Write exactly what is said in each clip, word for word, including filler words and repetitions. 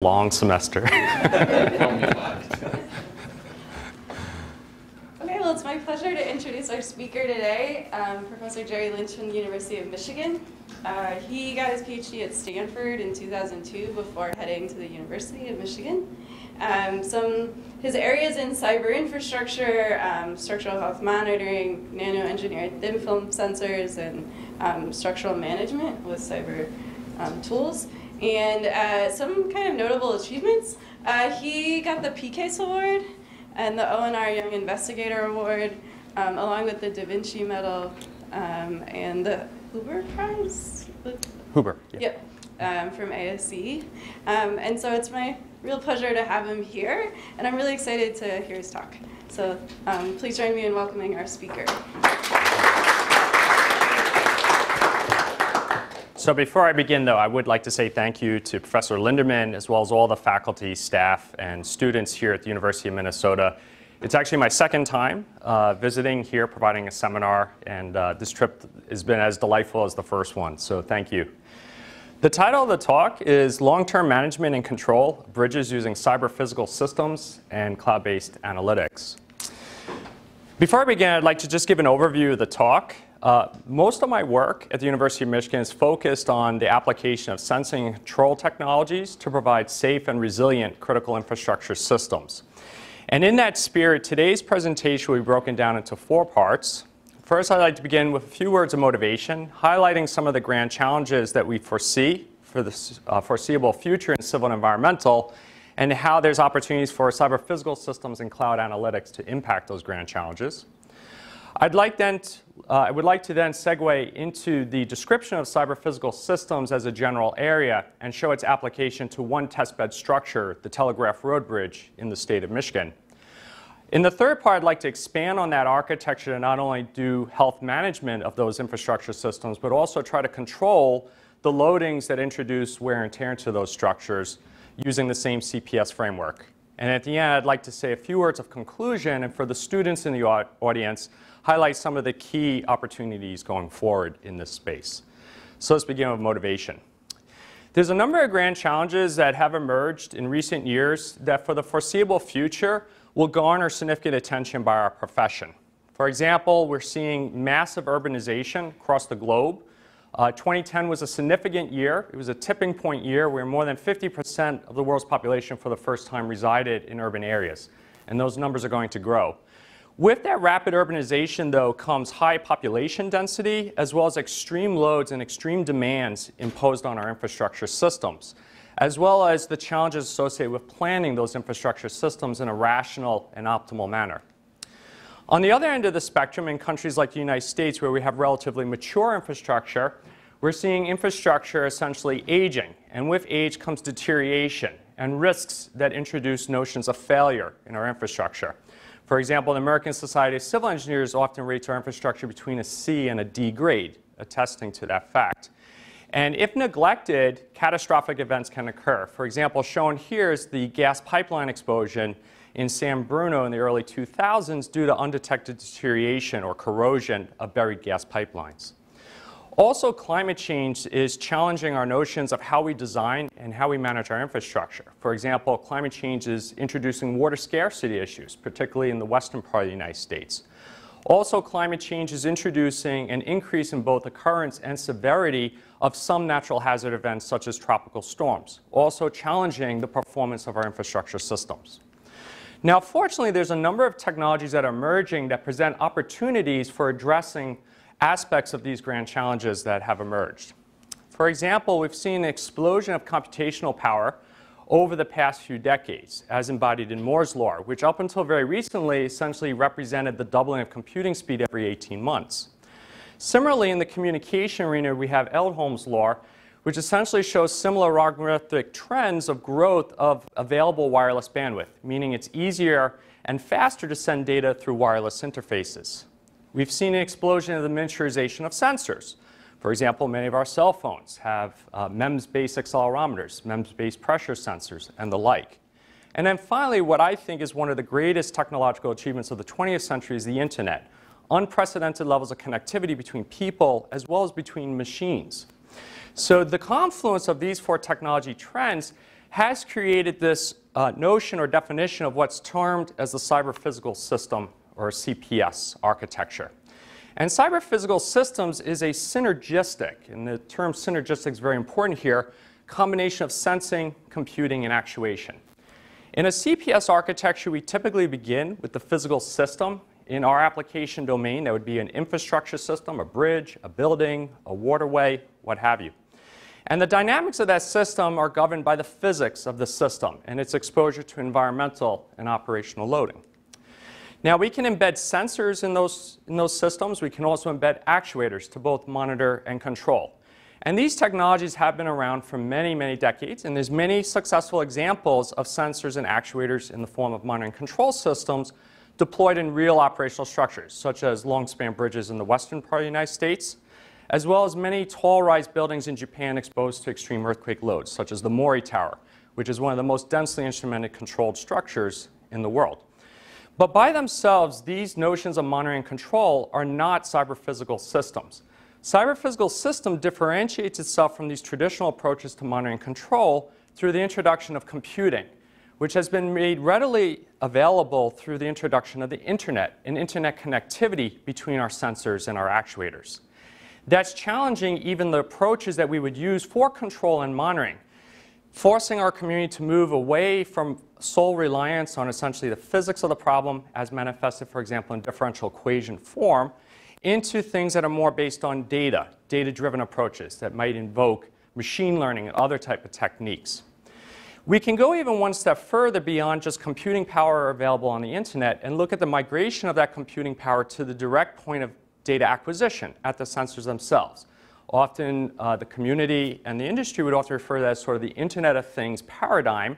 long semester. Okay, well, it's my pleasure to introduce our speaker today, um, Professor Jerry Lynch from the University of Michigan. Uh, he got his PhD at Stanford in two thousand two before heading to the University of Michigan. Um, some his areas in cyber infrastructure, um, structural health monitoring, nano-engineered thin film sensors, and um, structural management with cyber um, tools. And uh, some kind of notable achievements. Uh, he got the P CASE Award and the O N R Young Investigator Award, um, along with the Da Vinci Medal um, and the Huber Prize? Huber, yeah. Yep, um, from A S C E. Um, and so it's my real pleasure to have him here, and I'm really excited to hear his talk. So um, please join me in welcoming our speaker. So before I begin, though, I would like to say thank you to Professor Linderman, as well as all the faculty, staff, and students here at the University of Minnesota. It's actually my second time uh, visiting here, providing a seminar, and uh, this trip has been as delightful as the first one, so thank you. The title of the talk is Long-Term Management and Control, Bridges Using Cyber-Physical Systems and Cloud-Based Analytics. Before I begin, I'd like to just give an overview of the talk. Uh, most of my work at the University of Michigan is focused on the application of sensing and control technologies to provide safe and resilient critical infrastructure systems. And in that spirit, today's presentation will be broken down into four parts. First, I'd like to begin with a few words of motivation, highlighting some of the grand challenges that we foresee for the uh, foreseeable future in civil and environmental, and how there's opportunities for cyber-physical systems and cloud analytics to impact those grand challenges. I'd like then to, uh, I would like to then segue into the description of cyber-physical systems as a general area and show its application to one testbed structure, the Telegraph Road Bridge in the state of Michigan. In the third part, I'd like to expand on that architecture to not only do health management of those infrastructure systems, but also try to control the loadings that introduce wear and tear into those structures using the same C P S framework. And at the end, I'd like to say a few words of conclusion, and for the students in the audience, highlight some of the key opportunities going forward in this space. So let's begin with motivation. There's a number of grand challenges that have emerged in recent years that for the foreseeable future will garner significant attention by our profession. For example, we're seeing massive urbanization across the globe. Uh, twenty ten was a significant year. It was a tipping point year where more than fifty percent of the world's population for the first time resided in urban areas, and those numbers are going to grow. With that rapid urbanization, though, comes high population density as well as extreme loads and extreme demands imposed on our infrastructure systems, as well as the challenges associated with planning those infrastructure systems in a rational and optimal manner. On the other end of the spectrum, in countries like the United States, where we have relatively mature infrastructure, we're seeing infrastructure essentially aging, and with age comes deterioration and risks that introduce notions of failure in our infrastructure. For example, the American Society of Civil Engineers often rates our infrastructure between a C and a D grade, attesting to that fact. And if neglected, catastrophic events can occur. For example, shown here is the gas pipeline explosion in San Bruno in the early two thousands due to undetected deterioration or corrosion of buried gas pipelines. Also, climate change is challenging our notions of how we design and how we manage our infrastructure. For example, climate change is introducing water scarcity issues, particularly in the western part of the United States. Also, climate change is introducing an increase in both occurrence and severity of some natural hazard events, such as tropical storms, also challenging the performance of our infrastructure systems. Now, fortunately, there's a number of technologies that are emerging that present opportunities for addressing aspects of these grand challenges that have emerged. For example, we've seen an explosion of computational power over the past few decades, as embodied in Moore's law, which up until very recently essentially represented the doubling of computing speed every eighteen months. Similarly, in the communication arena, we have Eldholm's law, which essentially shows similar algorithmic trends of growth of available wireless bandwidth, meaning it's easier and faster to send data through wireless interfaces. We've seen an explosion of the miniaturization of sensors. For example, many of our cell phones have uh, MEMS-based accelerometers, MEMS-based pressure sensors, and the like. And then finally, what I think is one of the greatest technological achievements of the twentieth century is the internet, unprecedented levels of connectivity between people as well as between machines. So the confluence of these four technology trends has created this uh, notion or definition of what's termed as the cyber-physical system, or C P S, architecture. And cyber-physical systems is a synergistic, and the term synergistic is very important here, combination of sensing, computing, and actuation. In a C P S architecture, we typically begin with the physical system. In our application domain, that would be an infrastructure system, a bridge, a building, a waterway, what have you. And the dynamics of that system are governed by the physics of the system and its exposure to environmental and operational loading. Now, we can embed sensors in those, in those systems. We can also embed actuators to both monitor and control. And these technologies have been around for many, many decades, and there's many successful examples of sensors and actuators in the form of monitoring control systems deployed in real operational structures, such as long-span bridges in the western part of the United States, as well as many tall-rise buildings in Japan exposed to extreme earthquake loads, such as the Mori Tower, which is one of the most densely instrumented controlled structures in the world. But by themselves, these notions of monitoring and control are not cyber-physical systems. Cyber-physical system differentiates itself from these traditional approaches to monitoring and control through the introduction of computing, which has been made readily available through the introduction of the internet and internet connectivity between our sensors and our actuators. That's challenging even the approaches that we would use for control and monitoring, forcing our community to move away from sole reliance on essentially the physics of the problem as manifested, for example, in differential equation form, into things that are more based on data, data-driven approaches that might invoke machine learning and other type of techniques. We can go even one step further beyond just computing power available on the internet and look at the migration of that computing power to the direct point of data acquisition at the sensors themselves. Often uh, the community and the industry would often refer to that as sort of the Internet of Things paradigm,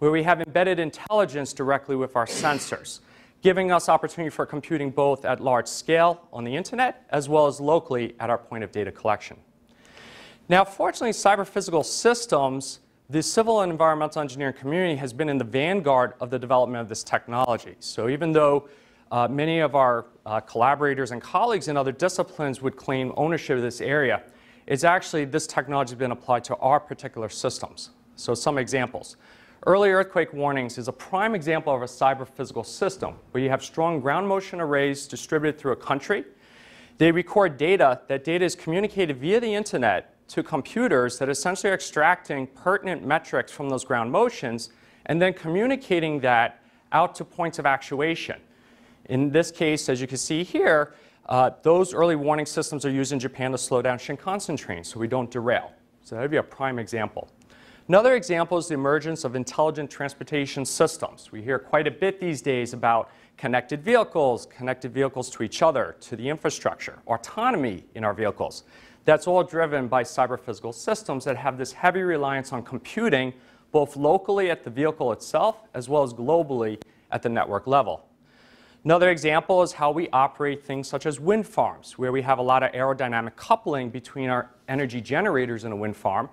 where we have embedded intelligence directly with our sensors, giving us opportunity for computing both at large scale on the internet as well as locally at our point of data collection. Now, fortunately, cyber-physical systems, the civil and environmental engineering community has been in the vanguard of the development of this technology. So even though Uh, many of our uh, collaborators and colleagues in other disciplines would claim ownership of this area, it's actually this technology has been applied to our particular systems. So some examples. Early earthquake warnings is a prime example of a cyber-physical system where you have strong ground motion arrays distributed through a country. They record data. That data is communicated via the internet to computers that essentially are extracting pertinent metrics from those ground motions and then communicating that out to points of actuation. In this case, as you can see here, uh, those early warning systems are used in Japan to slow down Shinkansen trains so we don't derail. So that would be a prime example. Another example is the emergence of intelligent transportation systems. We hear quite a bit these days about connected vehicles, connected vehicles to each other, to the infrastructure, autonomy in our vehicles. That's all driven by cyber-physical systems that have this heavy reliance on computing, both locally at the vehicle itself as well as globally at the network level. Another example is how we operate things such as wind farms, where we have a lot of aerodynamic coupling between our energy generators in a wind farm.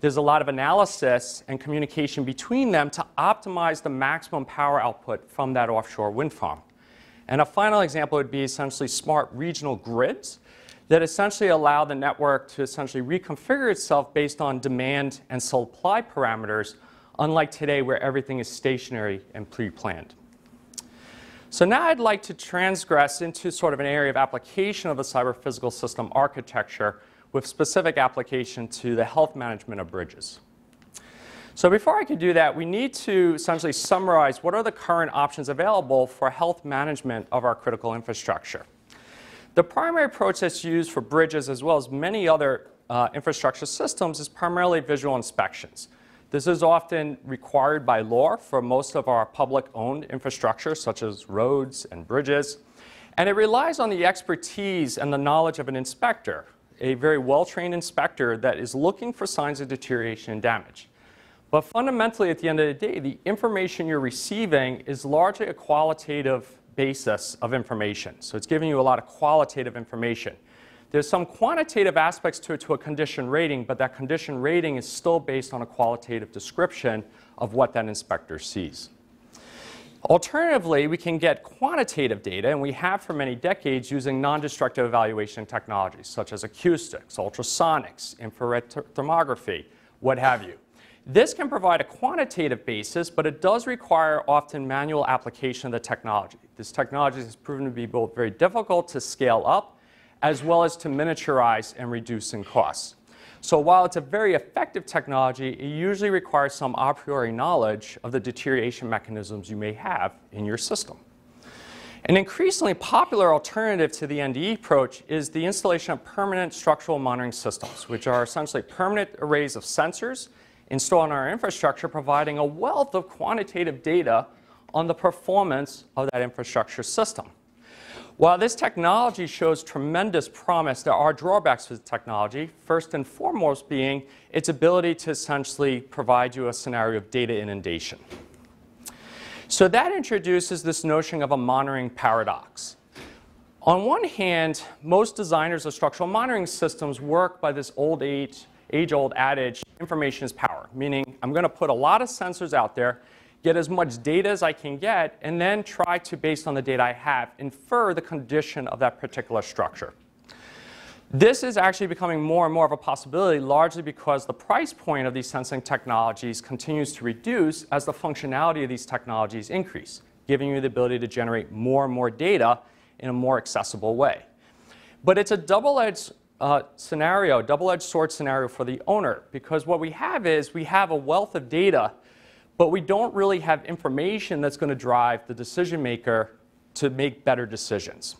There's a lot of analysis and communication between them to optimize the maximum power output from that offshore wind farm. And a final example would be essentially smart regional grids that essentially allow the network to essentially reconfigure itself based on demand and supply parameters, unlike today where everything is stationary and pre-planned. So now I'd like to transgress into sort of an area of application of the cyber-physical system architecture with specific application to the health management of bridges. So before I can do that, we need to essentially summarize what are the current options available for health management of our critical infrastructure. The primary approach that's used for bridges as well as many other uh, infrastructure systems is primarily visual inspections. This is often required by law for most of our public-owned infrastructure, such as roads and bridges. And it relies on the expertise and the knowledge of an inspector, a very well-trained inspector that is looking for signs of deterioration and damage. But fundamentally, at the end of the day, the information you're receiving is largely a qualitative basis of information. So it's giving you a lot of qualitative information. There's some quantitative aspects to it to a condition rating, but that condition rating is still based on a qualitative description of what that inspector sees. Alternatively, we can get quantitative data, and we have for many decades using non-destructive evaluation technologies such as acoustics, ultrasonics, infrared thermography, what have you. This can provide a quantitative basis, but it does require often manual application of the technology. This technology has proven to be both very difficult to scale up, as well as to miniaturize and reduce in costs. So while it's a very effective technology, it usually requires some a priori knowledge of the deterioration mechanisms you may have in your system. An increasingly popular alternative to the N D E approach is the installation of permanent structural monitoring systems, which are essentially permanent arrays of sensors installed on our infrastructure, providing a wealth of quantitative data on the performance of that infrastructure system. While this technology shows tremendous promise, there are drawbacks to the technology, first and foremost being its ability to essentially provide you a scenario of data inundation. So that introduces this notion of a monitoring paradox. On one hand, most designers of structural monitoring systems work by this old age, age-old adage, information is power, meaning I'm going to put a lot of sensors out there, get as much data as I can get, and then try to, based on the data I have, infer the condition of that particular structure. This is actually becoming more and more of a possibility, largely because the price point of these sensing technologies continues to reduce as the functionality of these technologies increase, giving you the ability to generate more and more data in a more accessible way. But it's a double-edged Uh, scenario, double-edged sword scenario for the owner, because what we have is we have a wealth of data, but we don't really have information that's going to drive the decision maker to make better decisions.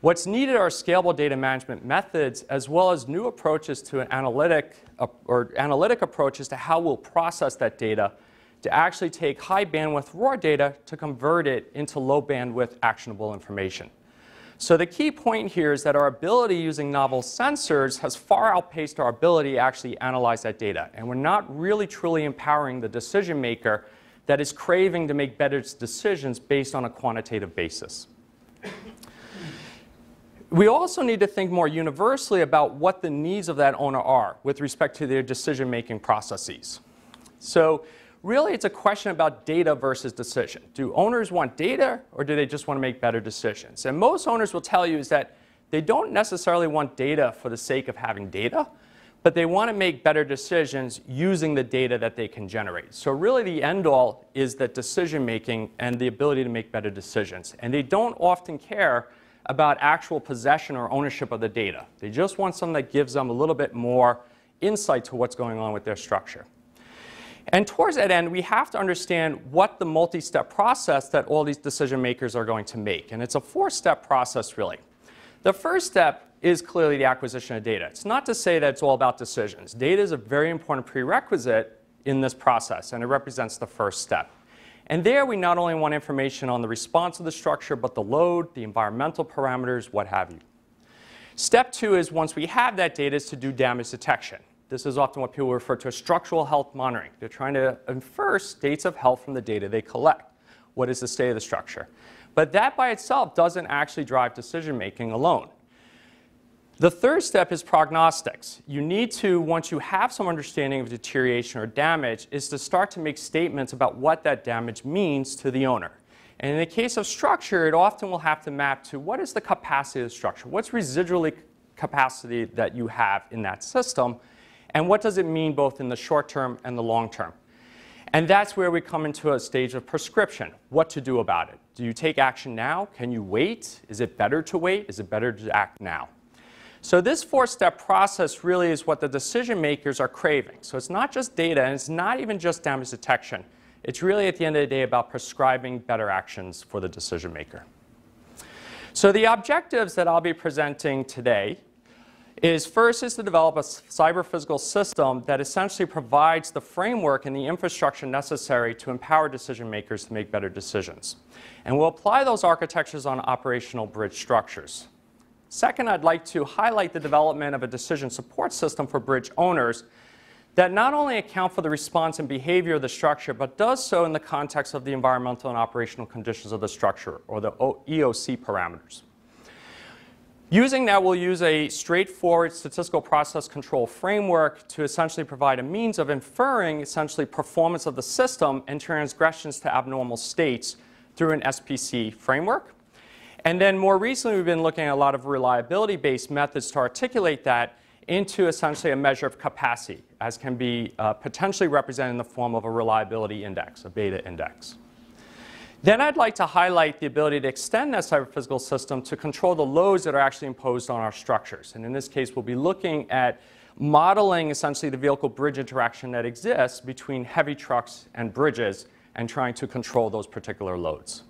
What's needed are scalable data management methods, as well as new approaches to an analytic uh, or analytic approaches to how we'll process that data to actually take high bandwidth raw data to convert it into low bandwidth actionable information. So the key point here is that our ability using novel sensors has far outpaced our ability to actually analyze that data. And we're not really truly empowering the decision maker that is craving to make better decisions based on a quantitative basis. We also need to think more universally about what the needs of that owner are with respect to their decision-making processes. So really, it's a question about data versus decision. Do owners want data, or do they just want to make better decisions? And most owners will tell you is that they don't necessarily want data for the sake of having data, but they want to make better decisions using the data that they can generate. So really, the end all is that decision making and the ability to make better decisions. And they don't often care about actual possession or ownership of the data. They just want something that gives them a little bit more insight to what's going on with their structure. And towards that end, we have to understand what the multi-step process that all these decision makers are going to make. And it's a four-step process, really. The first step is clearly the acquisition of data. It's not to say that it's all about decisions. Data is a very important prerequisite in this process, and it represents the first step. And there, we not only want information on the response of the structure, but the load, the environmental parameters, what have you. Step two is, once we have that data, is to do damage detection. This is often what people refer to as structural health monitoring. They're trying to infer states of health from the data they collect. What is the state of the structure? But that by itself doesn't actually drive decision-making alone. The third step is prognostics. You need to, once you have some understanding of deterioration or damage, is to start to make statements about what that damage means to the owner. And in the case of structure, it often will have to map to what is the capacity of the structure? What's residual capacity that you have in that system? And what does it mean both in the short term and the long term? And that's where we come into a stage of prescription, what to do about it. Do you take action now? Can you wait? Is it better to wait? Is it better to act now? So this four-step process really is what the decision makers are craving. So it's not just data, and it's not even just damage detection. It's really, at the end of the day, about prescribing better actions for the decision maker. So the objectives that I'll be presenting today is first is to develop a cyber-physical system that essentially provides the framework and the infrastructure necessary to empower decision makers to make better decisions. And we'll apply those architectures on operational bridge structures. Second, I'd like to highlight the development of a decision support system for bridge owners that not only account for the response and behavior of the structure, but does so in the context of the environmental and operational conditions of the structure, or the E O C parameters. Using that, we'll use a straightforward statistical process control framework to essentially provide a means of inferring essentially performance of the system and transgressions to abnormal states through an S P C framework. And then more recently, we've been looking at a lot of reliability-based methods to articulate that into essentially a measure of capacity, as can be uh, potentially represented in the form of a reliability index, a beta index. Then I'd like to highlight the ability to extend that cyberphysical system to control the loads that are actually imposed on our structures. And in this case, we'll be looking at modeling essentially the vehicle bridge interaction that exists between heavy trucks and bridges and trying to control those particular loads.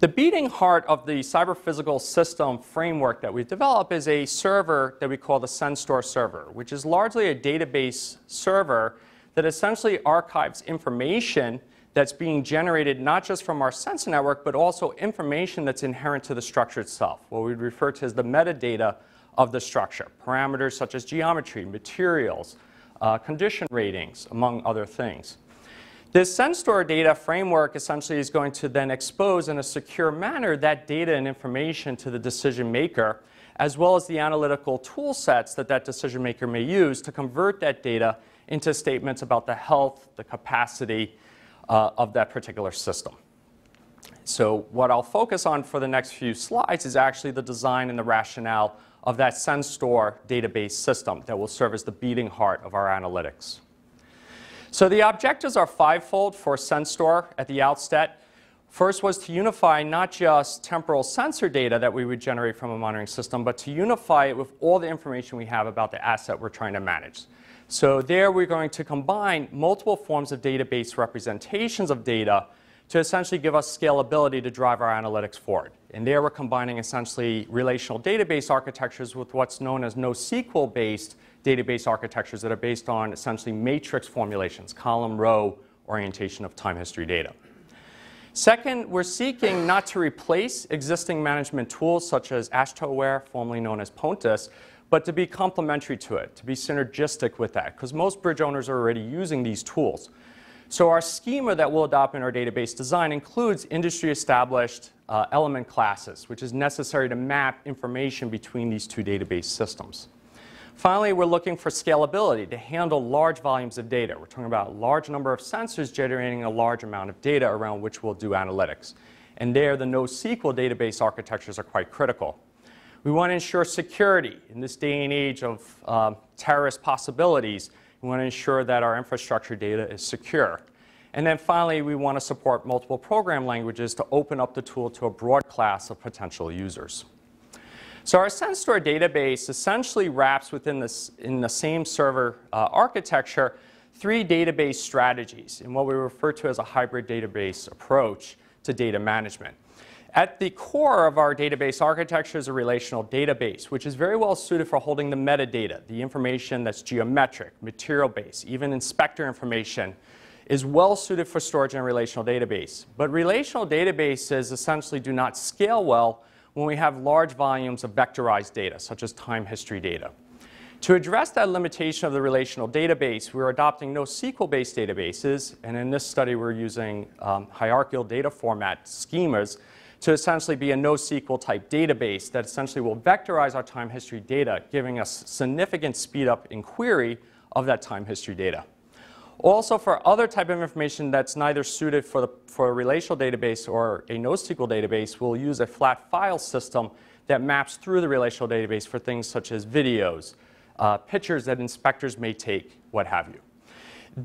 The beating heart of the cyberphysical system framework that we've developed is a server that we call the SenStore server, which is largely a database server that essentially archives information that's being generated not just from our sensor network, but also information that's inherent to the structure itself, what we refer to as the metadata of the structure, parameters such as geometry, materials, uh, condition ratings, among other things. This SenStore data framework essentially is going to then expose in a secure manner that data and information to the decision maker, as well as the analytical tool sets that that decision maker may use to convert that data into statements about the health, the capacity, Uh, of that particular system. So what I'll focus on for the next few slides is actually the design and the rationale of that SenStore database system that will serve as the beating heart of our analytics. So the objectives are fivefold for SenStore at the outset. First was to unify not just temporal sensor data that we would generate from a monitoring system, but to unify it with all the information we have about the asset we're trying to manage. So there we're going to combine multiple forms of database representations of data to essentially give us scalability to drive our analytics forward. And there we're combining essentially relational database architectures with what's known as no S Q L-based database architectures that are based on essentially matrix formulations, column, row orientation of time history data. Second, we're seeking not to replace existing management tools such as ASCE, formerly known as PONTIS, but to be complementary to it, to be synergistic with that, because most bridge owners are already using these tools. So our schema that we'll adopt in our database design includes industry-established uh, element classes, which is necessary to map information between these two database systems. Finally, we're looking for scalability to handle large volumes of data. We're talking about a large number of sensors generating a large amount of data around which we'll do analytics. And there, the no S Q L database architectures are quite critical. We want to ensure security in this day and age of uh, terrorist possibilities. We want to ensure that our infrastructure data is secure. And then finally, we want to support multiple program languages to open up the tool to a broad class of potential users. So our SenStore database essentially wraps within this, in the same server uh, architecture three database strategies in what we refer to as a hybrid database approach to data management. At the core of our database architecture is a relational database, which is very well suited for holding the metadata, the information that's geometric, material-based, even inspector information, is well suited for storage in a relational database. But relational databases essentially do not scale well when we have large volumes of vectorized data, such as time history data. To address that limitation of the relational database, we're adopting no S Q L-based databases, and in this study we're using um, hierarchical data format schemas to essentially be a no S Q L type database that essentially will vectorize our time history data, giving us significant speed up in query of that time history data. Also, for other type of information that's neither suited for, the, for a relational database or a no S Q L database, we'll use a flat file system that maps through the relational database for things such as videos, uh, pictures that inspectors may take, what have you.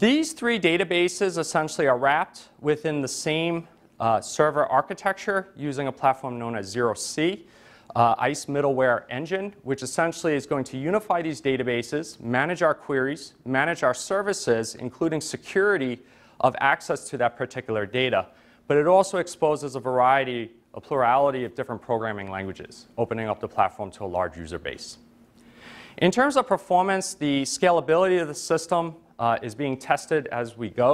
These three databases essentially are wrapped within the same Uh, server architecture using a platform known as ZeroC, uh, ICE middleware engine, which essentially is going to unify these databases, manage our queries, manage our services, including security of access to that particular data. But it also exposes a variety, a plurality of different programming languages, opening up the platform to a large user base. In terms of performance, the scalability of the system uh, is being tested as we go.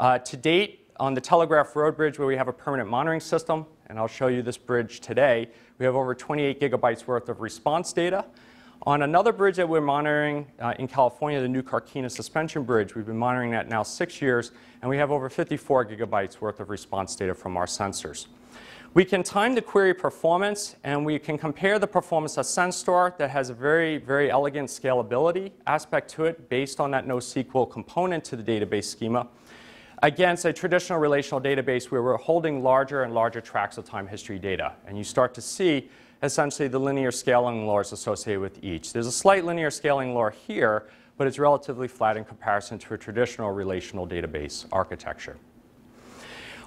Uh, to date, on the Telegraph Road Bridge, where we have a permanent monitoring system, and I'll show you this bridge today, we have over twenty-eight gigabytes worth of response data. On another bridge that we're monitoring uh, in California, the new Carquinez Suspension Bridge, we've been monitoring that now six years, and we have over fifty-four gigabytes worth of response data from our sensors. We can time the query performance, and we can compare the performance of SenStore that has a very, very elegant scalability aspect to it based on that no S Q L component to the database schema, against a traditional relational database where we're holding larger and larger tracts of time history data. And you start to see essentially the linear scaling laws associated with each. There's a slight linear scaling law here, but it's relatively flat in comparison to a traditional relational database architecture.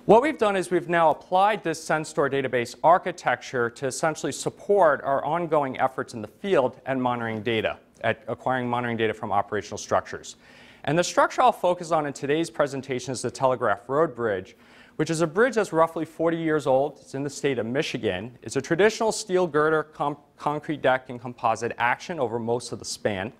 What we've done is we've now applied this SenStore database architecture to essentially support our ongoing efforts in the field and monitoring data, at acquiring monitoring data from operational structures. And the structure I'll focus on in today's presentation is the Telegraph Road Bridge, which is a bridge that's roughly forty years old. It's in the state of Michigan. It's a traditional steel girder, com concrete deck, and composite action over most of the span.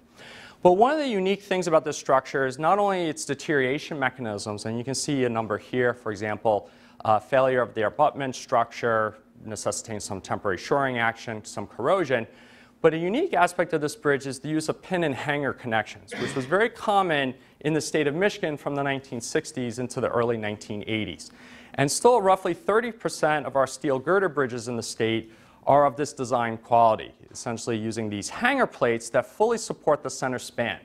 But one of the unique things about this structure is not only its deterioration mechanisms, and you can see a number here, for example, uh, failure of the abutment structure necessitating some temporary shoring action, some corrosion. But a unique aspect of this bridge is the use of pin and hanger connections, which was very common in the state of Michigan from the nineteen sixties into the early nineteen eighties. And still roughly thirty percent of our steel girder bridges in the state are of this design quality, essentially using these hanger plates that fully support the center span.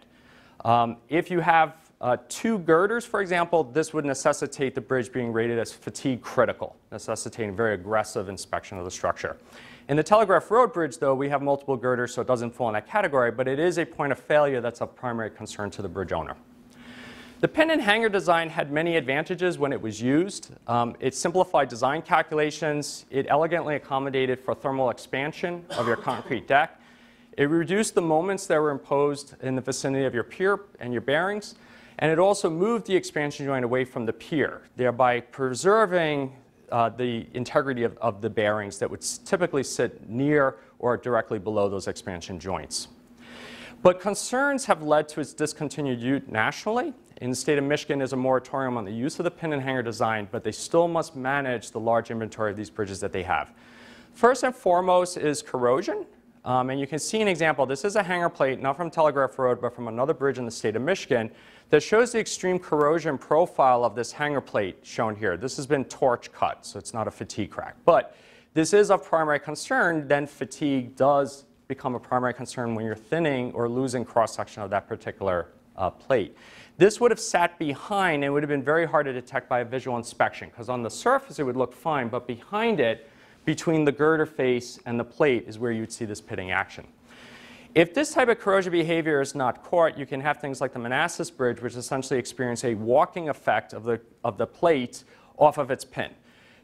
Um, if you have uh, two girders, for example, this would necessitate the bridge being rated as fatigue critical, necessitating very aggressive inspection of the structure. In the Telegraph Road Bridge, though, we have multiple girders, so it doesn't fall in that category, but it is a point of failure that's of primary concern to the bridge owner. The pin and hanger design had many advantages when it was used. Um, it simplified design calculations. It elegantly accommodated for thermal expansion of your concrete deck. It reduced the moments that were imposed in the vicinity of your pier and your bearings. And it also moved the expansion joint away from the pier, thereby preserving uh, the integrity of, of the bearings that would typically sit near or directly below those expansion joints. But concerns have led to its discontinued use nationally. In the state of Michigan, there's a moratorium on the use of the pin and hanger design, but they still must manage the large inventory of these bridges that they have. First and foremost is corrosion. Um, and you can see an example. This is a hanger plate, not from Telegraph Road, but from another bridge in the state of Michigan, that shows the extreme corrosion profile of this hanger plate shown here. This has been torch cut, so it's not a fatigue crack. But this is of primary concern. Then fatigue does become a primary concern when you're thinning or losing cross-section of that particular uh, plate. This would have sat behind and would have been very hard to detect by a visual inspection, because on the surface it would look fine, but behind it, between the girder face and the plate, is where you'd see this pitting action. If this type of corrosion behavior is not caught, you can have things like the Manassas Bridge, which essentially experience a walking effect of the, of the plate off of its pin.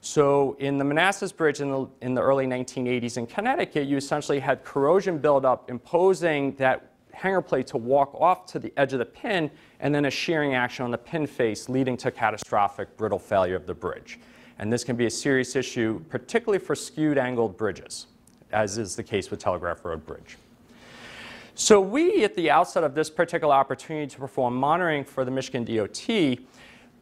So in the Manassas Bridge in the, in the early nineteen eighties in Connecticut, you essentially had corrosion buildup imposing that hanger plate to walk off to the edge of the pin, and then a shearing action on the pin face leading to catastrophic brittle failure of the bridge. And this can be a serious issue, particularly for skewed angled bridges, as is the case with Telegraph Road Bridge. So we, at the outset of this particular opportunity to perform monitoring for the Michigan D O T,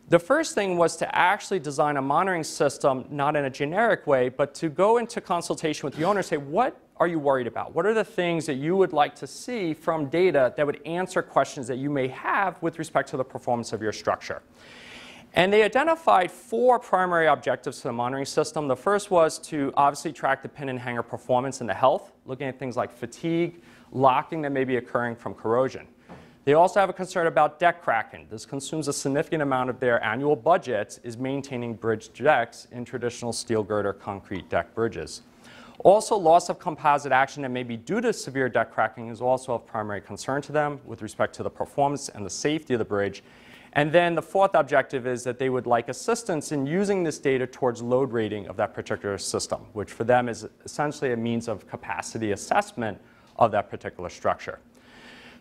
the first thing was to actually design a monitoring system, not in a generic way, but to go into consultation with the owner and say, what are you worried about? What are the things that you would like to see from data that would answer questions that you may have with respect to the performance of your structure? And they identified four primary objectives to the monitoring system. The first was to obviously track the pin and hanger performance and the health, looking at things like fatigue, locking that may be occurring from corrosion. They also have a concern about deck cracking. This consumes a significant amount of their annual budgets, is maintaining bridge decks in traditional steel girder concrete deck bridges. Also, loss of composite action that may be due to severe deck cracking is also of primary concern to them with respect to the performance and the safety of the bridge. And then the fourth objective is that they would like assistance in using this data towards load rating of that particular system, which for them is essentially a means of capacity assessment of that particular structure.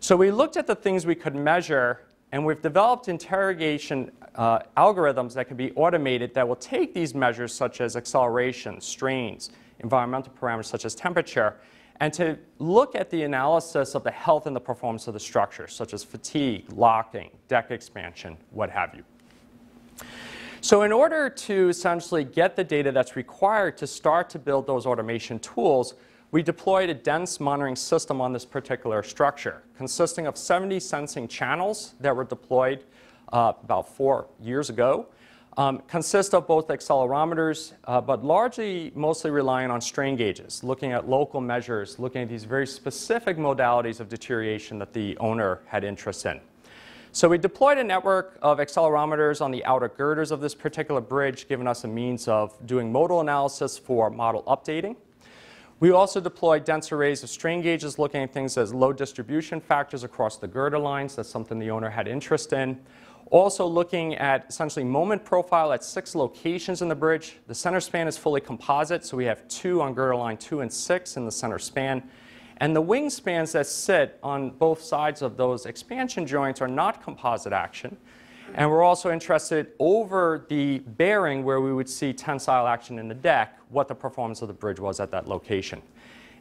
So we looked at the things we could measure, and we've developed interrogation uh, algorithms that can be automated that will take these measures such as acceleration, strains, environmental parameters such as temperature, and to look at the analysis of the health and the performance of the structure, such as fatigue, locking, deck expansion, what have you. So in order to essentially get the data that's required to start to build those automation tools, we deployed a dense monitoring system on this particular structure, consisting of seventy sensing channels that were deployed uh, about four years ago. Um, consist of both accelerometers, uh, but largely mostly relying on strain gauges, looking at local measures, looking at these very specific modalities of deterioration that the owner had interest in. So we deployed a network of accelerometers on the outer girders of this particular bridge, giving us a means of doing modal analysis for model updating. We also deploy dense arrays of strain gauges looking at things as load distribution factors across the girder lines. That's something the owner had interest in. Also looking at essentially moment profile at six locations in the bridge. The center span is fully composite, so we have two on girder line two and six in the center span. And the wingspans that sit on both sides of those expansion joints are not composite action. And we're also interested over the bearing where we would see tensile action in the deck, what the performance of the bridge was at that location.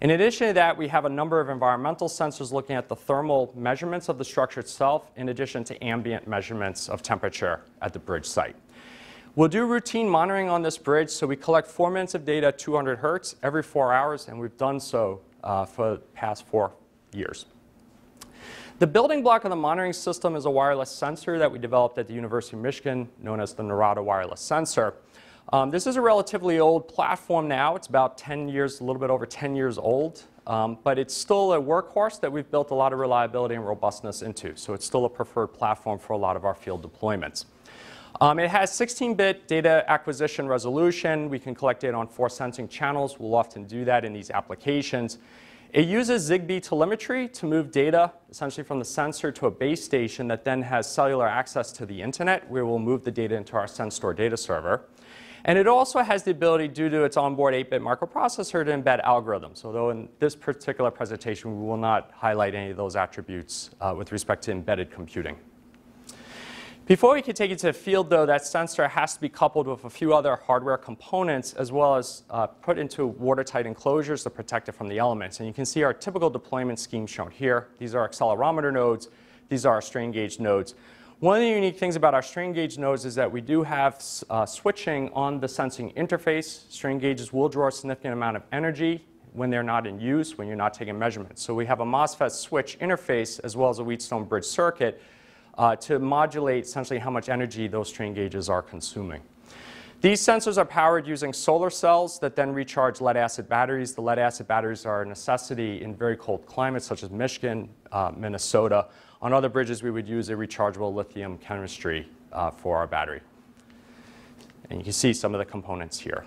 In addition to that, we have a number of environmental sensors looking at the thermal measurements of the structure itself, in addition to ambient measurements of temperature at the bridge site. We'll do routine monitoring on this bridge, so we collect four minutes of data at two hundred hertz every four hours, and we've done so uh, for the past four years. The building block of the monitoring system is a wireless sensor that we developed at the University of Michigan, known as the Narada wireless sensor. Um, this is a relatively old platform now. It's about ten years, a little bit over ten years old. Um, but it's still a workhorse that we've built a lot of reliability and robustness into. So it's still a preferred platform for a lot of our field deployments. Um, it has sixteen bit data acquisition resolution. We can collect data on four sensing channels. We'll often do that in these applications. It uses Zigbee telemetry to move data essentially from the sensor to a base station that then has cellular access to the internet, where we'll move the data into our SenStore data server. And it also has the ability, due to its onboard eight bit microprocessor, to embed algorithms, although in this particular presentation we will not highlight any of those attributes uh, with respect to embedded computing. Before we can take it to the field, though, that sensor has to be coupled with a few other hardware components, as well as uh, put into watertight enclosures to protect it from the elements. And you can see our typical deployment scheme shown here. These are accelerometer nodes. These are our strain gauge nodes. One of the unique things about our strain gauge nodes is that we do have uh, switching on the sensing interface. Strain gauges will draw a significant amount of energy when they're not in use, when you're not taking measurements. So we have a MOSFET switch interface, as well as a Wheatstone bridge circuit, Uh, to modulate essentially how much energy those strain gauges are consuming. These sensors are powered using solar cells that then recharge lead-acid batteries. The lead-acid batteries are a necessity in very cold climates such as Michigan, uh, Minnesota. On other bridges, we would use a rechargeable lithium chemistry uh, for our battery. And you can see some of the components here.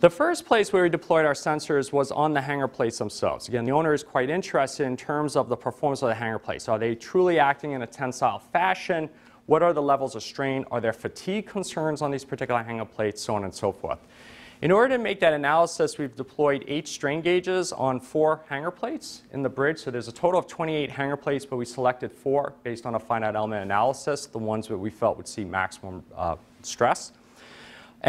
The first place where we deployed our sensors was on the hanger plates themselves. Again, the owner is quite interested in terms of the performance of the hanger plates. Are they truly acting in a tensile fashion? What are the levels of strain? Are there fatigue concerns on these particular hanger plates? So on and so forth. In order to make that analysis, we've deployed eight strain gauges on four hanger plates in the bridge. So there's a total of twenty-eight hanger plates, but we selected four based on a finite element analysis, the ones that we felt would see maximum uh, stress.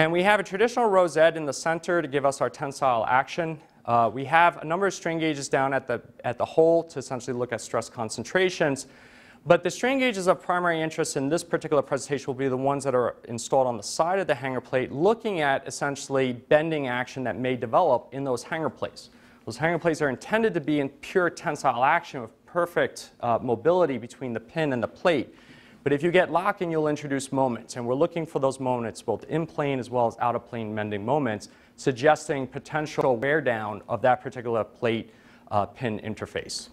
And we have a traditional rosette in the center to give us our tensile action. Uh, we have a number of strain gauges down at the, at the hole to essentially look at stress concentrations. But the strain gauges of primary interest in this particular presentation will be the ones that are installed on the side of the hanger plate, looking at essentially bending action that may develop in those hanger plates. Those hanger plates are intended to be in pure tensile action with perfect uh, mobility between the pin and the plate. But if you get locking, you'll introduce moments. And we're looking for those moments, both in plane as well as out of plane mending moments, suggesting potential wear down of that particular plate uh, pin interface.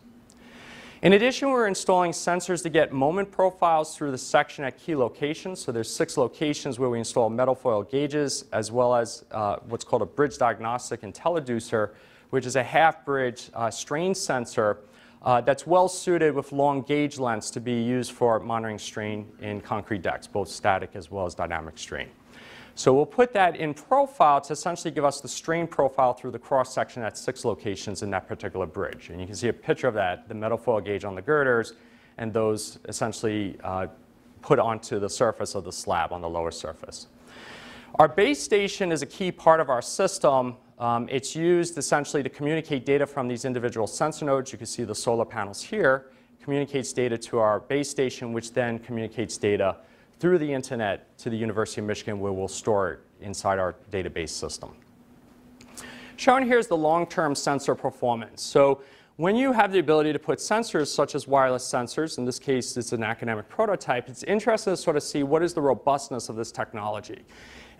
In addition, we're installing sensors to get moment profiles through the section at key locations. So there's six locations where we install metal foil gauges, as well as uh, what's called a bridge diagnostic intelliducer, which is a half bridge uh, strain sensor Uh, that's well suited with long gauge lengths to be used for monitoring strain in concrete decks, both static as well as dynamic strain. So we'll put that in profile to essentially give us the strain profile through the cross section at six locations in that particular bridge. And you can see a picture of that, the metal foil gauge on the girders, and those essentially uh, put onto the surface of the slab on the lower surface. Our base station is a key part of our system. Um, it's used essentially to communicate data from these individual sensor nodes. You can see the solar panels here. Communicates data to our base station, which then communicates data through the internet to the University of Michigan, where we'll store it inside our database system. Shown here is the long-term sensor performance. So when you have the ability to put sensors such as wireless sensors, in this case it's an academic prototype, it's interesting to sort of see what is the robustness of this technology.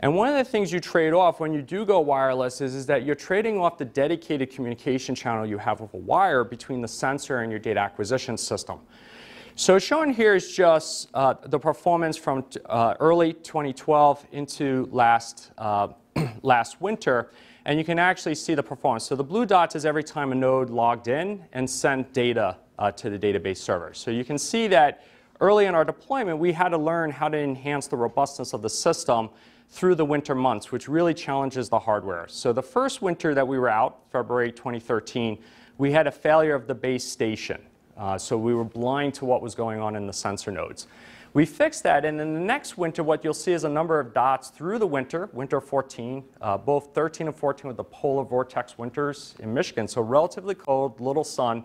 And one of the things you trade off when you do go wireless is, is that you're trading off the dedicated communication channel you have with a wire between the sensor and your data acquisition system. So shown here is just uh, the performance from uh, early twenty twelve into last, uh, last winter. and you can actually see the performance. So the blue dots is every time a node logged in and sent data uh, to the database server. So you can see that early in our deployment, we had to learn how to enhance the robustness of the system through the winter months, which really challenges the hardware. So the first winter that we were out, February twenty thirteen, we had a failure of the base station. Uh, so we were blind to what was going on in the sensor nodes. We fixed that, and in the next winter, what you'll see is a number of dots through the winter, winter fourteen, uh, both thirteen and fourteen with the polar vortex winters in Michigan. So relatively cold, little sun,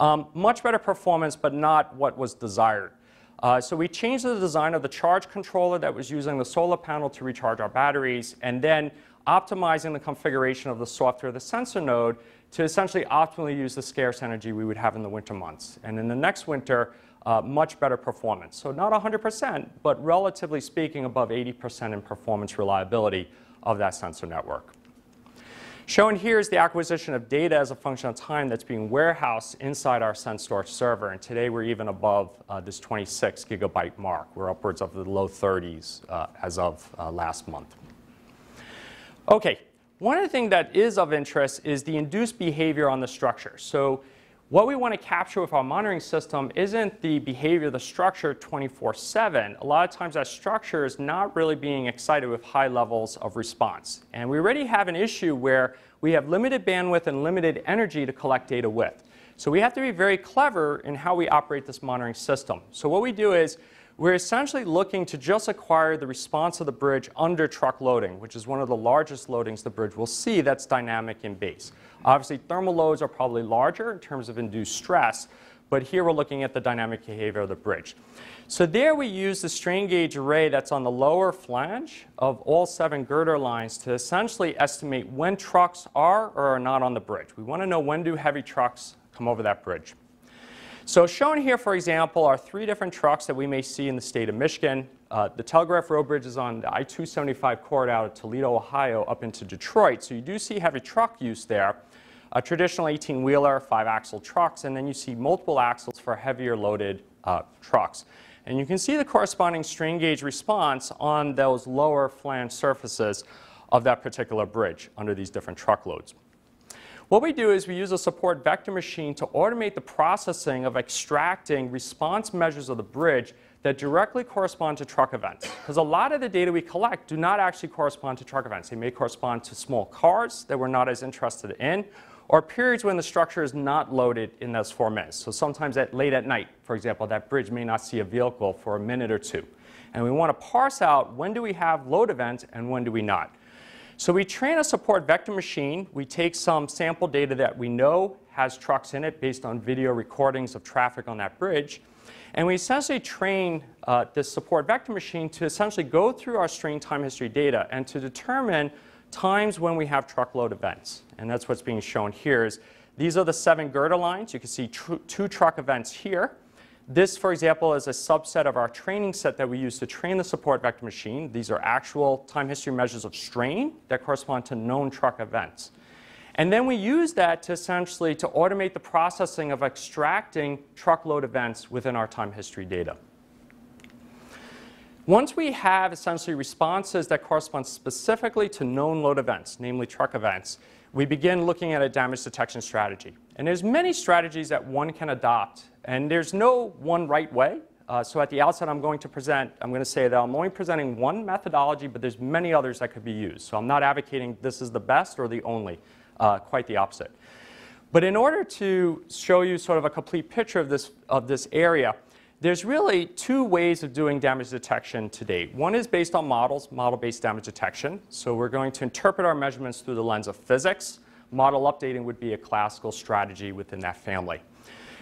um, much better performance, but not what was desired. Uh, so we changed the design of the charge controller that was using the solar panel to recharge our batteries, and then optimizing the configuration of the software, the sensor node, to essentially optimally use the scarce energy we would have in the winter months. And in the next winter, uh, much better performance. So not one hundred percent, but relatively speaking, above eighty percent in performance reliability of that sensor network. Shown here is the acquisition of data as a function of time that's being warehoused inside our SenStore server. And today we're even above uh, this twenty-six gigabyte mark. We're upwards of the low thirties uh, as of uh, last month. Okay, one other thing that is of interest is the induced behavior on the structure. So what we want to capture with our monitoring system isn't the behavior of the structure twenty-four seven. A lot of times that structure is not really being excited with high levels of response. And we already have an issue where we have limited bandwidth and limited energy to collect data with. So we have to be very clever in how we operate this monitoring system. So what we do is we're essentially looking to just acquire the response of the bridge under truck loading, which is one of the largest loadings the bridge will see that's dynamic in base. Obviously, thermal loads are probably larger in terms of induced stress, but here we're looking at the dynamic behavior of the bridge. So there we use the strain gauge array that's on the lower flange of all seven girder lines to essentially estimate when trucks are or are not on the bridge. We want to know when do heavy trucks come over that bridge. So shown here, for example, are three different trucks that we may see in the state of Michigan. Uh, the Telegraph Road Bridge is on the I two seventy-five corridor out of Toledo, Ohio, up into Detroit. So you do see heavy truck use there, a traditional eighteen-wheeler, five-axle trucks, and then you see multiple axles for heavier loaded uh, trucks. And you can see the corresponding strain gauge response on those lower flange surfaces of that particular bridge under these different truckloads. What we do is we use a support vector machine to automate the processing of extracting response measures of the bridge that directly correspond to truck events. Because a lot of the data we collect do not actually correspond to truck events. They may correspond to small cars that we're not as interested in, or periods when the structure is not loaded in those four minutes. So sometimes at late at night, for example, that bridge may not see a vehicle for a minute or two. And we want to parse out when do we have load events and when do we not. So we train a support vector machine. We take some sample data that we know has trucks in it based on video recordings of traffic on that bridge. And we essentially train uh, this support vector machine to essentially go through our strain time history data and to determine times when we have truckload events. And that's what's being shown here. Is these are the seven girder lines. You can see tr two truck events here. This, for example, is a subset of our training set that we use to train the support vector machine. These are actual time history measures of strain that correspond to known truck events. And then we use that to essentially to automate the processing of extracting truckload events within our time history data. Once we have essentially responses that correspond specifically to known load events, namely truck events, we begin looking at a damage detection strategy. And there's many strategies that one can adopt, and there's no one right way. Uh, so at the outset, I'm going to present, I'm going to say that I'm only presenting one methodology, but there's many others that could be used. So I'm not advocating this is the best or the only, uh, quite the opposite. But in order to show you sort of a complete picture of this, of this area, there's really two ways of doing damage detection today. One is based on models, model-based damage detection. So we're going to interpret our measurements through the lens of physics. Model updating would be a classical strategy within that family.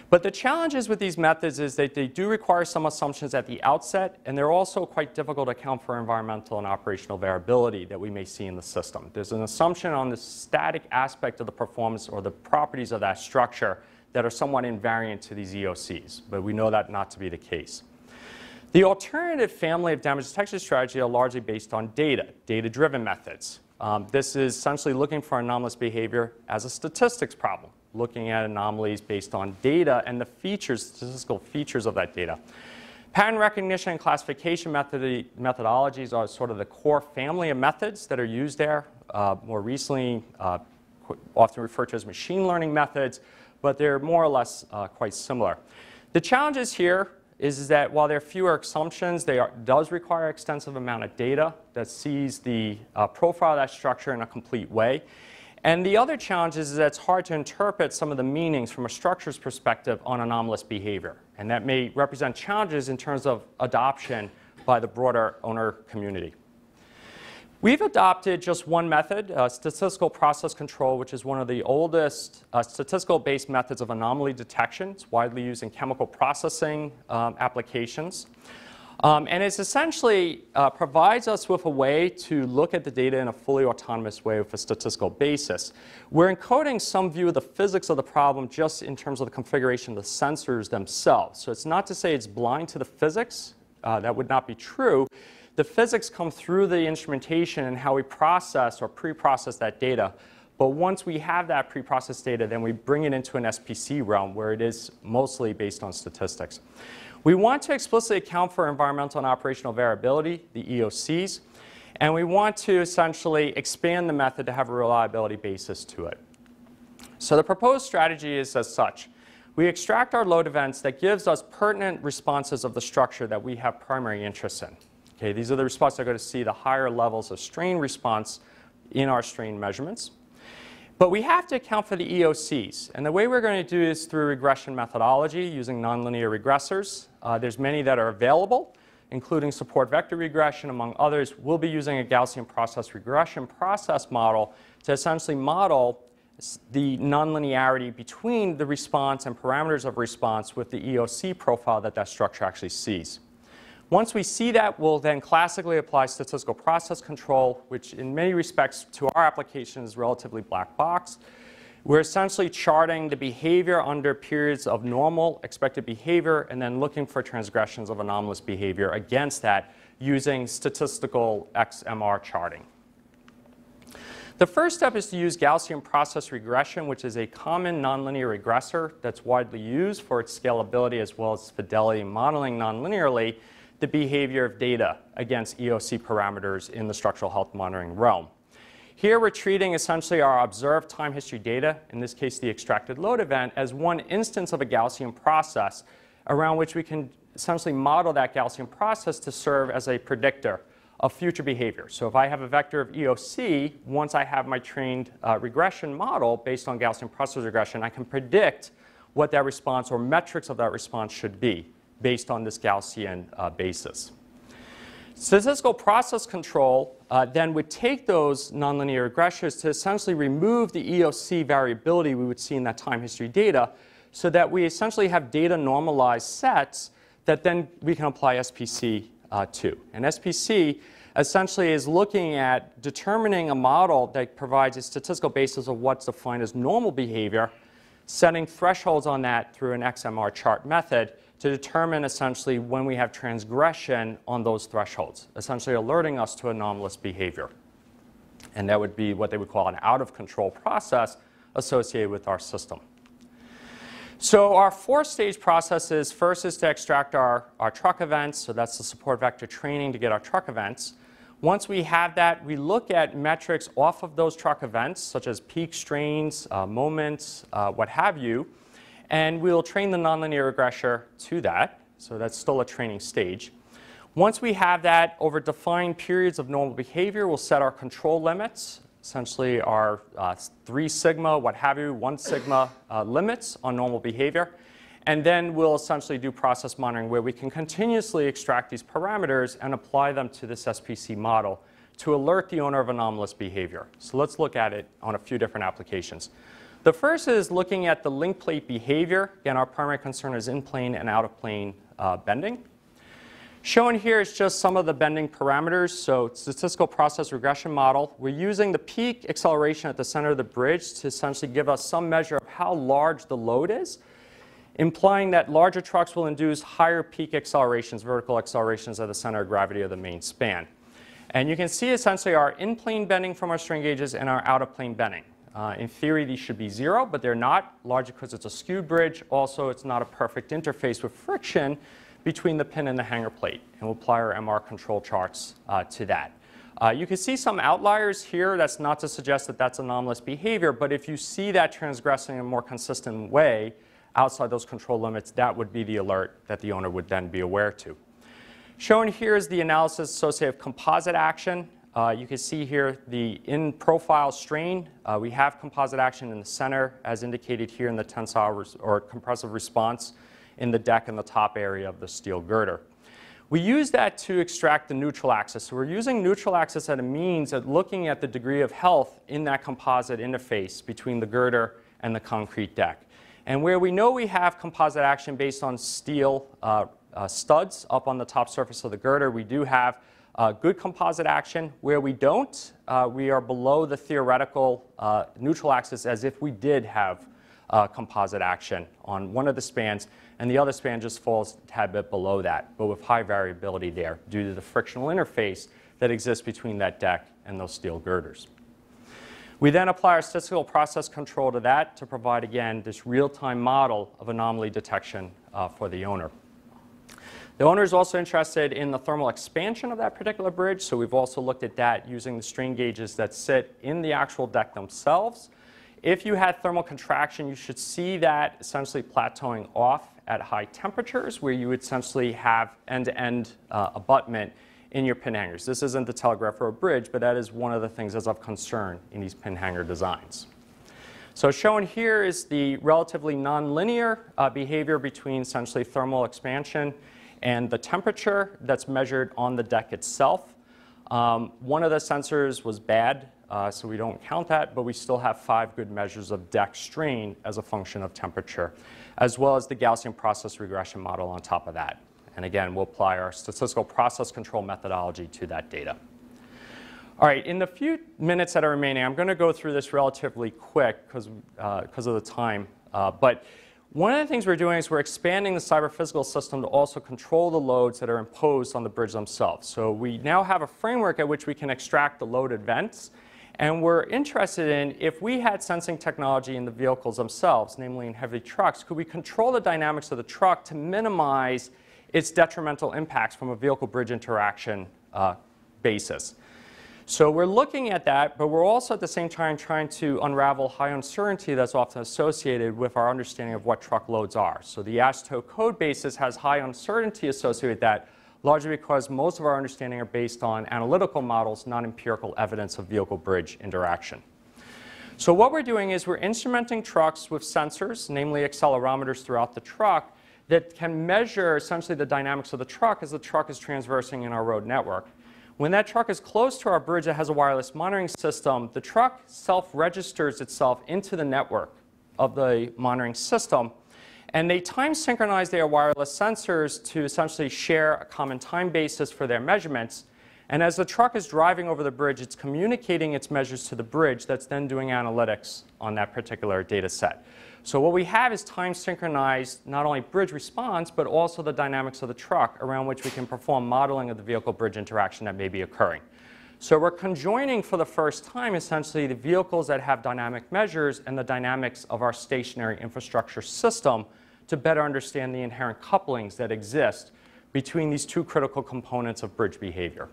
But the challenges with these methods is that they do require some assumptions at the outset, and they're also quite difficult to account for environmental and operational variability that we may see in the system. There's an assumption on the static aspect of the performance or the properties of that structure that are somewhat invariant to these E O Cs, but we know that not to be the case. The alternative family of damage detection strategy are largely based on data, data-driven methods. Um, this is essentially looking for anomalous behavior as a statistics problem, looking at anomalies based on data and the features, statistical features of that data. Pattern recognition and classification method methodologies are sort of the core family of methods that are used there. Uh, more recently, uh, often referred to as machine learning methods, but they're more or less uh, quite similar. The challenges here is, is that while there are fewer assumptions, they are, does require extensive amount of data that sees the uh, profile of that structure in a complete way. And the other challenge is that it's hard to interpret some of the meanings from a structure's perspective on anomalous behavior. And that may represent challenges in terms of adoption by the broader owner community. We've adopted just one method, uh, statistical process control, which is one of the oldest uh, statistical-based methods of anomaly detection. It's widely used in chemical processing um, applications. Um, and it essentially uh, provides us with a way to look at the data in a fully autonomous way with a statistical basis. We're encoding some view of the physics of the problem just in terms of the configuration of the sensors themselves. So it's not to say it's blind to the physics. Uh, that would not be true. The physics come through the instrumentation and how we process or pre-process that data. But once we have that pre-processed data, then we bring it into an S P C realm where it is mostly based on statistics. We want to explicitly account for environmental and operational variability, the E O Cs, and we want to essentially expand the method to have a reliability basis to it. So the proposed strategy is as such. We extract our load events that gives us pertinent responses of the structure that we have primary interest in. Okay, these are the responses that are going to see the higher levels of strain response in our strain measurements. But we have to account for the E O Cs, and the way we're going to do is through regression methodology using nonlinear regressors. Uh, there's many that are available, including support vector regression, among others. We'll be using a Gaussian process regression process model to essentially model the nonlinearity between the response and parameters of response with the E O C profile that that structure actually sees. Once we see that, we'll then classically apply statistical process control, which in many respects to our application is relatively black box. We're essentially charting the behavior under periods of normal expected behavior and then looking for transgressions of anomalous behavior against that using statistical X M R charting. The first step is to use Gaussian process regression, which is a common nonlinear regressor that's widely used for its scalability as well as fidelity modeling nonlinearly the behavior of data against E O C parameters in the structural health monitoring realm. Here we're treating essentially our observed time history data, in this case the extracted load event, as one instance of a Gaussian process around which we can essentially model that Gaussian process to serve as a predictor of future behavior. So if I have a vector of E O C, once I have my trained uh, regression model based on Gaussian process regression, I can predict what that response or metrics of that response should be based on this Gaussian uh, basis. Statistical process control uh, then would take those nonlinear regressors to essentially remove the E O C variability we would see in that time history data so that we essentially have data normalized sets that then we can apply S P C uh, to. And S P C essentially is looking at determining a model that provides a statistical basis of what's defined as normal behavior, setting thresholds on that through an X M R chart method to determine essentially when we have transgression on those thresholds, essentially alerting us to anomalous behavior. And that would be what they would call an out-of-control process associated with our system. So our four-stage process is first is to extract our, our truck events, so that's the support vector training to get our truck events. Once we have that, we look at metrics off of those truck events, such as peak strains, uh, moments, uh, what have you. And we'll train the nonlinear regressor to that. So that's still a training stage. Once we have that, over defined periods of normal behavior, we'll set our control limits, essentially our uh, three sigma, what have you, one sigma uh, limits on normal behavior. And then we'll essentially do process monitoring where we can continuously extract these parameters and apply them to this S P C model to alert the owner of anomalous behavior. So let's look at it on a few different applications. The first is looking at the link plate behavior. Again, our primary concern is in-plane and out-of-plane uh, bending. Shown here is just some of the bending parameters. So statistical process regression model. We're using the peak acceleration at the center of the bridge to essentially give us some measure of how large the load is, implying that larger trucks will induce higher peak accelerations, vertical accelerations at the center of gravity of the main span. And you can see essentially our in-plane bending from our strain gauges and our out-of-plane bending. Uh, in theory, these should be zero, but they're not, largely because it's a skewed bridge. Also, it's not a perfect interface with friction between the pin and the hanger plate, and we'll apply our M R control charts uh, to that. Uh, you can see some outliers here. That's not to suggest that that's anomalous behavior, but if you see that transgressing in a more consistent way outside those control limits, that would be the alert that the owner would then be aware to. Shown here is the analysis associated with composite action. Uh, you can see here the in-profile strain. Uh, we have composite action in the center, as indicated here in the tensile res or compressive response in the deck in the top area of the steel girder. We use that to extract the neutral axis. So we're using neutral axis as a means of looking at the degree of health in that composite interface between the girder and the concrete deck. And where we know we have composite action based on steel uh, uh, studs up on the top surface of the girder, we do have uh, good composite action. Where we don't, uh, we are below the theoretical uh, neutral axis as if we did have uh, composite action on one of the spans, and the other span just falls a tad bit below that, but with high variability there due to the frictional interface that exists between that deck and those steel girders. We then apply our statistical process control to that to provide, again, this real-time model of anomaly detection uh, for the owner. The owner is also interested in the thermal expansion of that particular bridge, so we've also looked at that using the strain gauges that sit in the actual deck themselves. If you had thermal contraction, you should see that essentially plateauing off at high temperatures, where you would essentially have end-to-end uh, abutment in your pin hangers. This isn't the Telegraph Road Bridge, but that is one of the things that's of concern in these pin hanger designs. So shown here is the relatively nonlinear uh, behavior between essentially thermal expansion and the temperature that's measured on the deck itself. Um, one of the sensors was bad, uh, so we don't count that, but we still have five good measures of deck strain as a function of temperature, as well as the Gaussian process regression model on top of that. And again, we'll apply our statistical process control methodology to that data. All right, in the few minutes that are remaining, I'm going to go through this relatively quick because uh, because of the time. Uh, but one of the things we're doing is we're expanding the cyber-physical system to also control the loads that are imposed on the bridge themselves. So we now have a framework at which we can extract the load events. And we're interested in, if we had sensing technology in the vehicles themselves, namely in heavy trucks, could we control the dynamics of the truck to minimize its detrimental impacts from a vehicle-bridge interaction uh, basis. So we're looking at that, but we're also at the same time trying to unravel high uncertainty that's often associated with our understanding of what truck loads are. So the ASHTOWare code basis has high uncertainty associated with that, largely because most of our understanding are based on analytical models, not empirical evidence of vehicle-bridge interaction. So what we're doing is we're instrumenting trucks with sensors, namely accelerometers throughout the truck, that can measure essentially the dynamics of the truck as the truck is traversing in our road network. When that truck is close to our bridge that has a wireless monitoring system, the truck self-registers itself into the network of the monitoring system, and they time synchronize their wireless sensors to essentially share a common time basis for their measurements. And as the truck is driving over the bridge, it's communicating its measures to the bridge that's then doing analytics on that particular data set. So what we have is time synchronized, not only bridge response, but also the dynamics of the truck around which we can perform modeling of the vehicle-bridge interaction that may be occurring. So we're conjoining for the first time essentially the vehicles that have dynamic measures and the dynamics of our stationary infrastructure system to better understand the inherent couplings that exist between these two critical components of bridge behavior.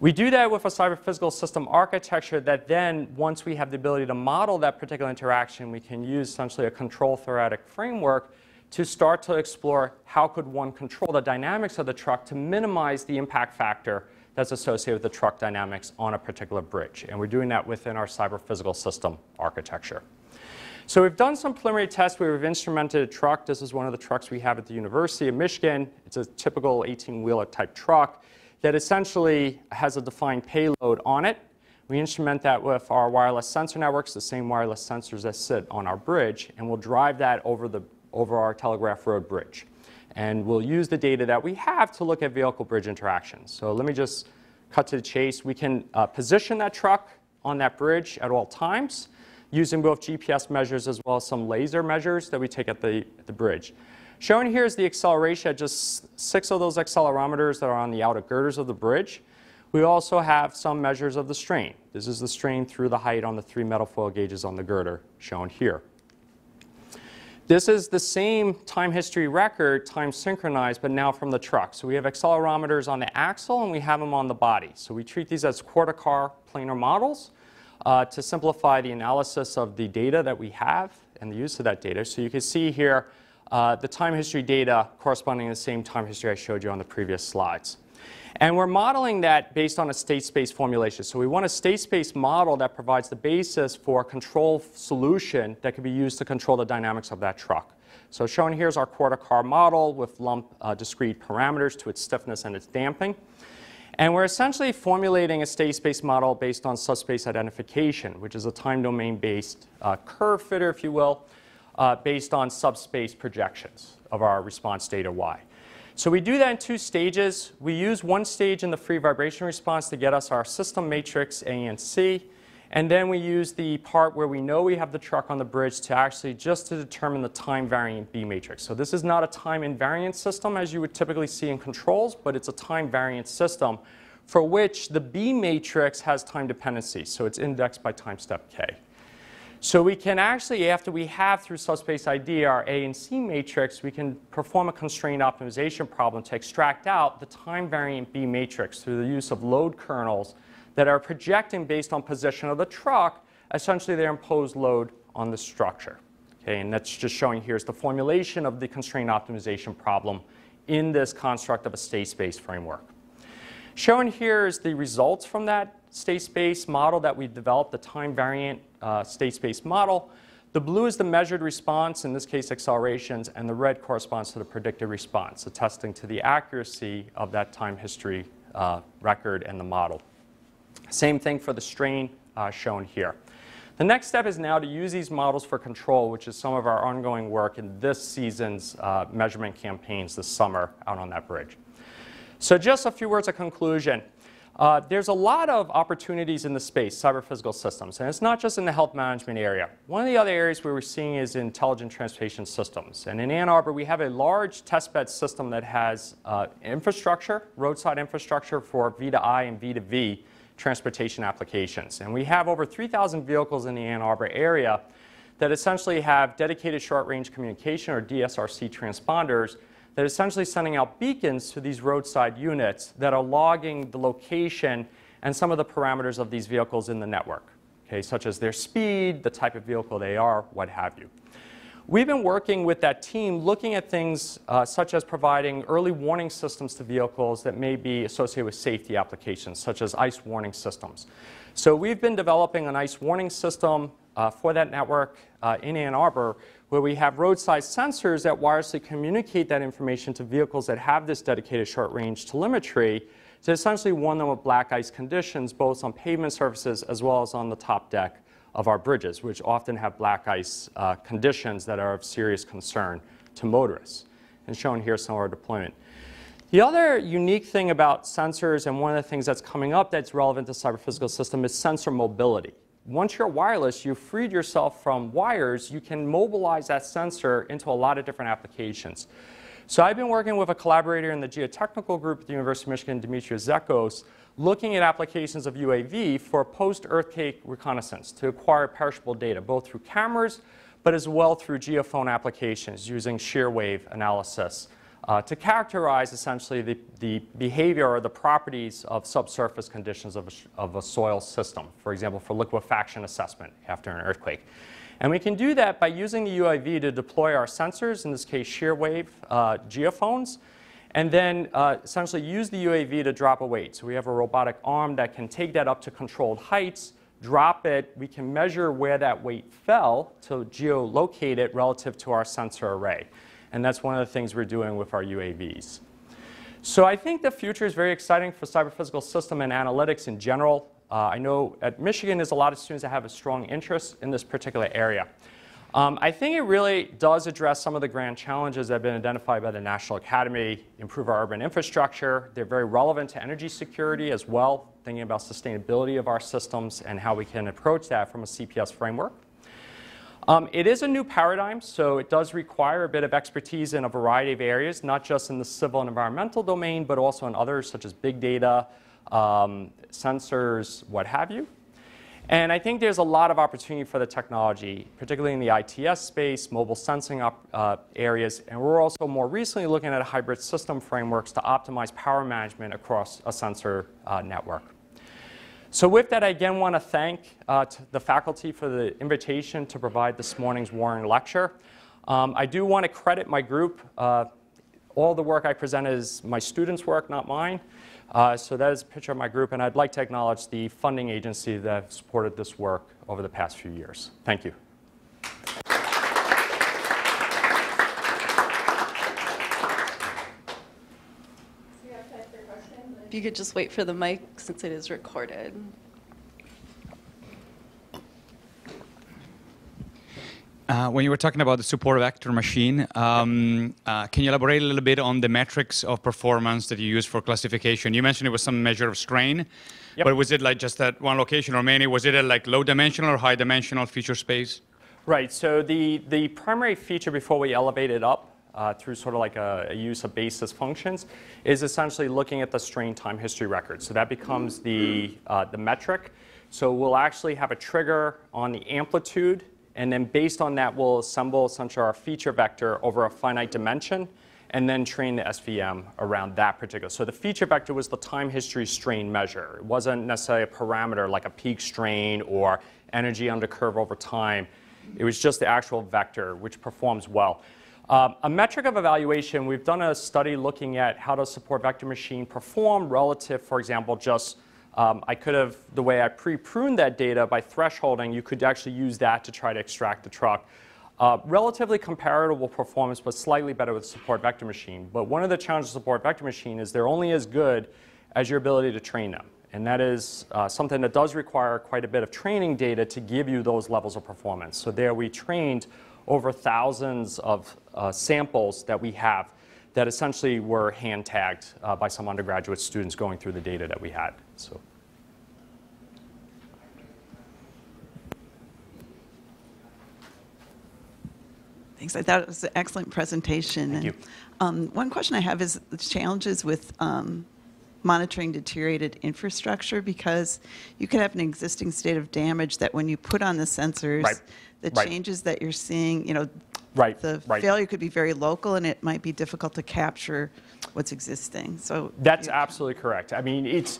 We do that with a cyber-physical system architecture that then, once we have the ability to model that particular interaction, we can use essentially a control theoretic framework to start to explore how could one control the dynamics of the truck to minimize the impact factor that's associated with the truck dynamics on a particular bridge. And we're doing that within our cyber-physical system architecture. So we've done some preliminary tests where we've instrumented a truck. This is one of the trucks we have at the University of Michigan. It's a typical eighteen-wheeler type truck that essentially has a defined payload on it. We instrument that with our wireless sensor networks, the same wireless sensors that sit on our bridge, and we'll drive that over, the, over our Telegraph Road Bridge. And we'll use the data that we have to look at vehicle bridge interactions. So let me just cut to the chase. We can uh, position that truck on that bridge at all times using both G P S measures as well as some laser measures that we take at the, at the bridge. Shown here is the acceleration at just six of those accelerometers that are on the outer girders of the bridge. We also have some measures of the strain. This is the strain through the height on the three metal foil gauges on the girder shown here. This is the same time history record, time synchronized, but now from the truck. So we have accelerometers on the axle and we have them on the body. So we treat these as quarter-car planar models uh, to simplify the analysis of the data that we have and the use of that data. So you can see here uh, the time history data corresponding to the same time history I showed you on the previous slides. And we're modeling that based on a state space formulation. So we want a state space model that provides the basis for a control solution that can be used to control the dynamics of that truck. So shown here is our quarter car model with lump uh, discrete parameters to its stiffness and its damping. And we're essentially formulating a state space model based on subspace identification, which is a time domain based uh, curve fitter, if you will, uh, based on subspace projections of our response data Y. So we do that in two stages. We use one stage in the free vibration response to get us our system matrix A and C. And then we use the part where we know we have the truck on the bridge to actually just to determine the time variant B matrix. So this is not a time invariant system as you would typically see in controls, but it's a time variant system for which the B matrix has time dependency. So it's indexed by time step K. So we can actually, after we have through subspace I D our A and C matrix, we can perform a constraint optimization problem to extract out the time variant B matrix through the use of load kernels that are projecting based on position of the truck, essentially their imposed load on the structure. Okay, and that's just showing here is the formulation of the constraint optimization problem in this construct of a state space framework. Shown here is the results from that state space model that we developed, the time variant Uh, state space model. The blue is the measured response, in this case accelerations, and the red corresponds to the predicted response, attesting to the accuracy of that time history uh, record and the model. Same thing for the strain uh, shown here. The next step is now to use these models for control, which is some of our ongoing work in this season's uh, measurement campaigns this summer out on that bridge. So just a few words of conclusion. Uh, there's a lot of opportunities in the space, cyber-physical systems, and it's not just in the health management area. One of the other areas where we're seeing is intelligent transportation systems. And in Ann Arbor, we have a large testbed system that has uh, infrastructure, roadside infrastructure for V two I and V two V transportation applications. And we have over three thousand vehicles in the Ann Arbor area that essentially have dedicated short-range communication, or D S R C transponders, that are essentially sending out beacons to these roadside units that are logging the location and some of the parameters of these vehicles in the network, okay, such as their speed, the type of vehicle they are, what have you. We've been working with that team looking at things uh, such as providing early warning systems to vehicles that may be associated with safety applications, such as ICE warning systems. So we've been developing an ICE warning system uh, for that network uh, in Ann Arbor, where we have roadside sensors that wirelessly communicate that information to vehicles that have this dedicated short-range telemetry to essentially warn them of black ice conditions, both on pavement surfaces as well as on the top deck of our bridges, which often have black ice uh, conditions that are of serious concern to motorists. And shown here is some of our deployment. The other unique thing about sensors, and one of the things that's coming up that's relevant to cyber-physical system, is sensor mobility. Once you're wireless, you've freed yourself from wires, you can mobilize that sensor into a lot of different applications. So I've been working with a collaborator in the geotechnical group at the University of Michigan, Demetrius Zekos, looking at applications of U A V for post-earthquake reconnaissance to acquire perishable data, both through cameras, but as well through geophone applications using shear wave analysis uh, to characterize essentially the, the behavior or the properties of subsurface conditions of a, of a soil system, for example, for liquefaction assessment after an earthquake. And we can do that by using the U A V to deploy our sensors, in this case shear wave uh, geophones, and then uh, essentially use the U A V to drop a weight. So we have a robotic arm that can take that up to controlled heights, drop it. We can measure where that weight fell to geolocate it relative to our sensor array. And that's one of the things we're doing with our U A Vs. So I think the future is very exciting for cyber-physical system and analytics in general. Uh, I know at Michigan there's a lot of students that have a strong interest in this particular area. Um, I think it really does address some of the grand challenges that have been identified by the National Academy, improve our urban infrastructure. They're very relevant to energy security as well, thinking about sustainability of our systems and how we can approach that from a C P S framework. Um, it is a new paradigm, so it does require a bit of expertise in a variety of areas, not just in the civil and environmental domain, but also in others such as big data, um, sensors, what have you. And I think there's a lot of opportunity for the technology, particularly in the I T S space, mobile sensing op, uh, areas, and we're also more recently looking at hybrid system frameworks to optimize power management across a sensor uh, network. So with that, I again want to thank uh, to the faculty for the invitation to provide this morning's Warren Lecture. Um, I do want to credit my group. Uh, all the work I presented is my students' work, not mine. Uh, so that is a picture of my group, and I'd like to acknowledge the funding agency that have supported this work over the past few years. Thank you. Do you have time for questions? If you could just wait for the mic since it is recorded. Uh, when you were talking about the support vector machine, um, uh, can you elaborate a little bit on the metrics of performance that you use for classification? You mentioned it was some measure of strain, yep. But was it like just at one location or many? Was it a like low dimensional or high dimensional feature space? Right, so the, the primary feature before we elevate it up uh, through sort of like a, a use of basis functions is essentially looking at the strain time history record. So that becomes the, uh, the metric. So we'll actually have a trigger on the amplitude, and then based on that, we'll assemble essentially our feature vector over a finite dimension and then train the S V M around that particular. So the feature vector was the time history strain measure. It wasn't necessarily a parameter like a peak strain or energy under curve over time. It was just the actual vector, which performs well. Um, a metric of evaluation, we've done a study looking at how does support vector machine perform relative, for example, just Um, I could have, the way I pre-pruned that data by thresholding, you could actually use that to try to extract the truck. Uh, relatively comparable performance, but slightly better with support vector machine. But one of the challenges of support vector machine is they're only as good as your ability to train them. And that is uh, something that does require quite a bit of training data to give you those levels of performance. So there we trained over thousands of uh, samples that we have that essentially were hand tagged uh, by some undergraduate students going through the data that we had. So. Thanks. I thought it was an excellent presentation. Thank you. Um, one question I have is the challenges with um, monitoring deteriorated infrastructure, because you could have an existing state of damage that when you put on the sensors, right. the right. changes that you're seeing, you know, Right, the right. failure could be very local, and it might be difficult to capture what's existing. So that's absolutely correct. I mean, it's,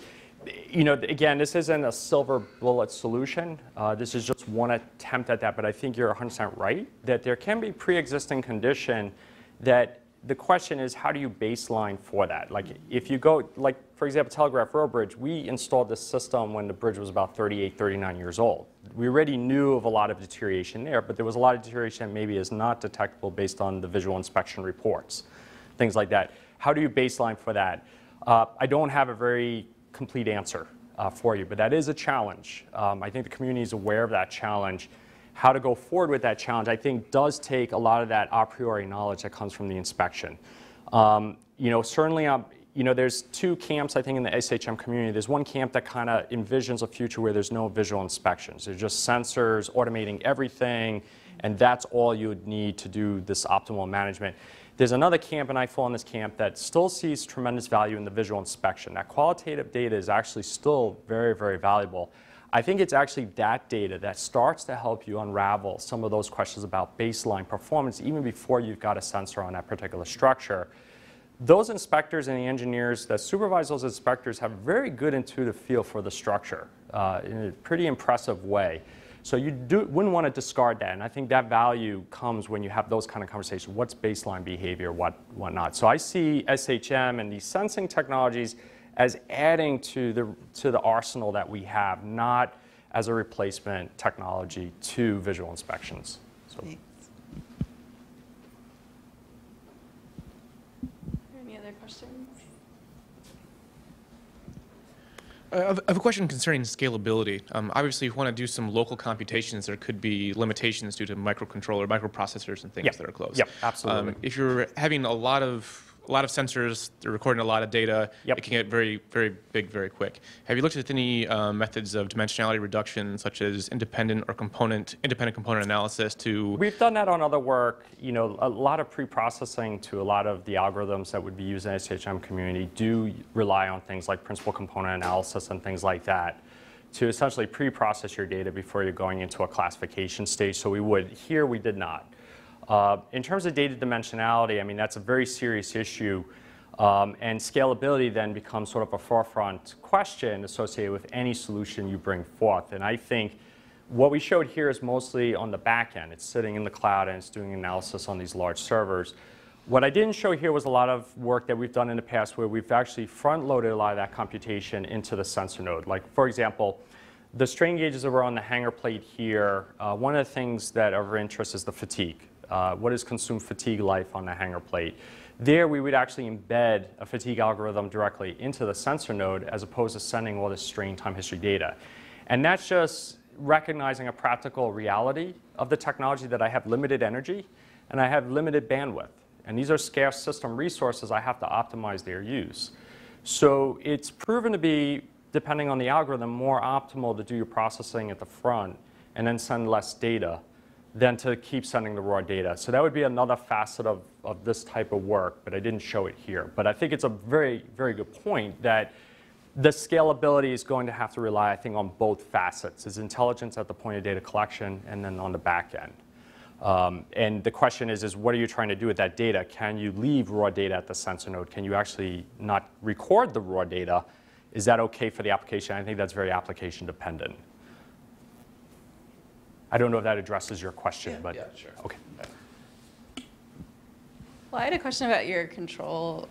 you know, again, this isn't a silver bullet solution. Uh, this is just one attempt at that, but I think you're one hundred percent right that there can be pre-existing condition that the question is, how do you baseline for that? Like, if you go, like, for example, Telegraph Road Bridge, we installed this system when the bridge was about thirty-eight, thirty-nine years old. We already knew of a lot of deterioration there, but there was a lot of deterioration that maybe is not detectable based on the visual inspection reports, things like that. How do you baseline for that? Uh, I don't have a very complete answer uh, for you, but that is a challenge. Um, I think the community is aware of that challenge. How to go forward with that challenge, I think, does take a lot of that a priori knowledge that comes from the inspection. Um, you know, certainly, um, you know, there's two camps, I think, in the S H M community. There's one camp that kind of envisions a future where there's no visual inspections. There's just sensors automating everything, and that's all you would need to do this optimal management. There's another camp, and I fall in this camp, that still sees tremendous value in the visual inspection. That qualitative data is actually still very, very valuable. I think it's actually that data that starts to help you unravel some of those questions about baseline performance even before you've got a sensor on that particular structure. Those inspectors and the engineers that supervise those inspectors have very good intuitive feel for the structure uh, in a pretty impressive way. So you do, wouldn't want to discard that, and I think that value comes when you have those kind of conversations. What's baseline behavior, what, what not? So I see S H M and these sensing technologies as adding to the, to the arsenal that we have, not as a replacement technology to visual inspections. So. Thanks. Any other questions? I have a question concerning scalability. Um, obviously, if you want to do some local computations, there could be limitations due to microcontroller, microprocessors, and things yep. that are close. Yep, absolutely. Um, if you're having a lot of A lot of sensors, they're recording a lot of data. Yep. It can get very, very big, very quick. Have you looked at any uh, methods of dimensionality reduction, such as independent or component, independent component analysis to? We've done that on other work. You know, a lot of pre-processing to a lot of the algorithms that would be used in the S H M community do rely on things like principal component analysis and things like that to essentially pre-process your data before you're going into a classification stage. So we would. Here we did not. Uh, in terms of data dimensionality, I mean, that's a very serious issue. Um, and scalability then becomes sort of a forefront question associated with any solution you bring forth. And I think what we showed here is mostly on the back end. It's sitting in the cloud and it's doing analysis on these large servers. What I didn't show here was a lot of work that we've done in the past where we've actually front-loaded a lot of that computation into the sensor node. Like, for example, the strain gauges that were on the hanger plate here, uh, one of the things that are of interest is the fatigue. Uh, what is consumed fatigue life on the hanger plate? There we would actually embed a fatigue algorithm directly into the sensor node as opposed to sending all this strain time history data. And that's just recognizing a practical reality of the technology that I have limited energy and I have limited bandwidth. And these are scarce system resources. I have to optimize their use. So it's proven to be, depending on the algorithm, more optimal to do your processing at the front and then send less data than to keep sending the raw data. So that would be another facet of, of this type of work, but I didn't show it here. But I think it's a very, very good point that the scalability is going to have to rely, I think, on both facets. It's intelligence at the point of data collection and then on the back end. Um, and the question is, is what are you trying to do with that data? Can you leave raw data at the sensor node? Can you actually not record the raw data? Is that okay for the application? I think that's very application dependent. I don't know if that addresses your question, yeah, but yeah, sure. Okay. Well, I had a question about your control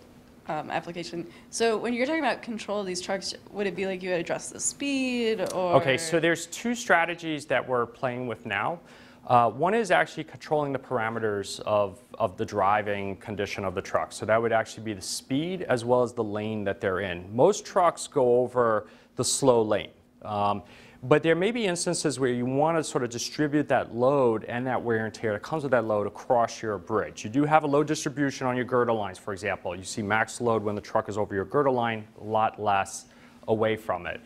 um, application. So when you're talking about control of these trucks, would it be like you would address the speed or? Okay, so there's two strategies that we're playing with now. Uh, one is actually controlling the parameters of, of the driving condition of the truck. So that would actually be the speed as well as the lane that they're in. Most trucks go over the slow lane. Um, But there may be instances where you want to sort of distribute that load and that wear and tear that comes with that load across your bridge. You do have a load distribution on your girdle lines, for example. You see max load when the truck is over your girdle line, a lot less away from it.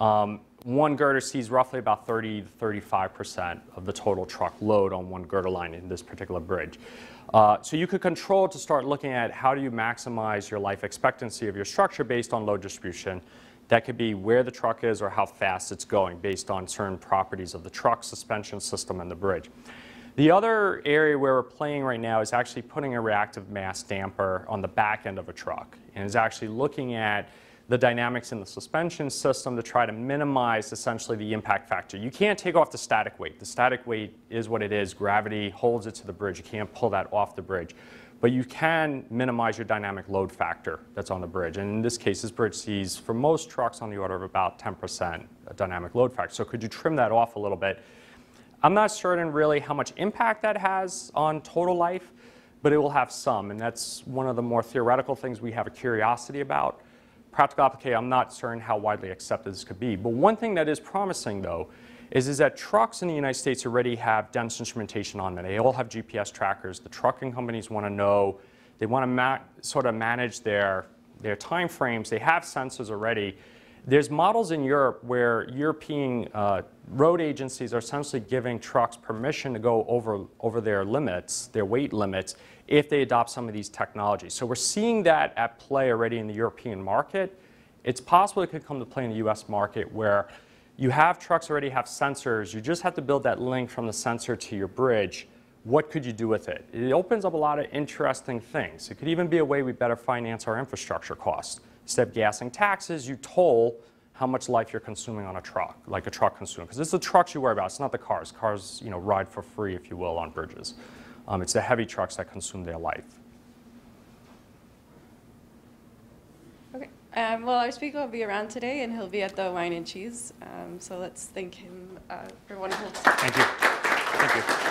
Um, one girder sees roughly about thirty to thirty-five percent of the total truck load on one girdle line in this particular bridge. Uh, so you could control to start looking at how do you maximize your life expectancy of your structure based on load distribution. That could be where the truck is or how fast it's going based on certain properties of the truck, suspension system, and the bridge. The other area where we're playing right now is actually putting a reactive mass damper on the back end of a truck, and is actually looking at the dynamics in the suspension system to try to minimize essentially the impact factor. You can't take off the static weight. The static weight is what it is. Gravity holds it to the bridge. You can't pull that off the bridge. But you can minimize your dynamic load factor that's on the bridge. And in this case, this bridge sees, for most trucks, on the order of about ten percent dynamic load factor. So could you trim that off a little bit? I'm not certain really how much impact that has on total life, but it will have some. And that's one of the more theoretical things we have a curiosity about. Practical application, I'm not certain how widely accepted this could be. But one thing that is promising, though, Is, is that trucks in the United States already have dense instrumentation on them. They all have G P S trackers. The trucking companies want to know. They want to ma sort of manage their, their time frames. They have sensors already. There's models in Europe where European uh, road agencies are essentially giving trucks permission to go over, over their limits, their weight limits, if they adopt some of these technologies. So we're seeing that at play already in the European market. It's possible it could come to play in the U S market where you have trucks already have sensors. You just have to build that link from the sensor to your bridge. What could you do with it? It opens up a lot of interesting things. It could even be a way we better finance our infrastructure costs. Instead of gassing taxes, you toll how much life you're consuming on a truck, like a truck consumer. Because it's the trucks you worry about. It's not the cars. Cars, you know, ride for free, if you will, on bridges. Um, it's the heavy trucks that consume their life. Um, well, our speaker will be around today, and he'll be at the Wine and Cheese. Um, so let's thank him uh, for a wonderful time. Thank you. Thank you.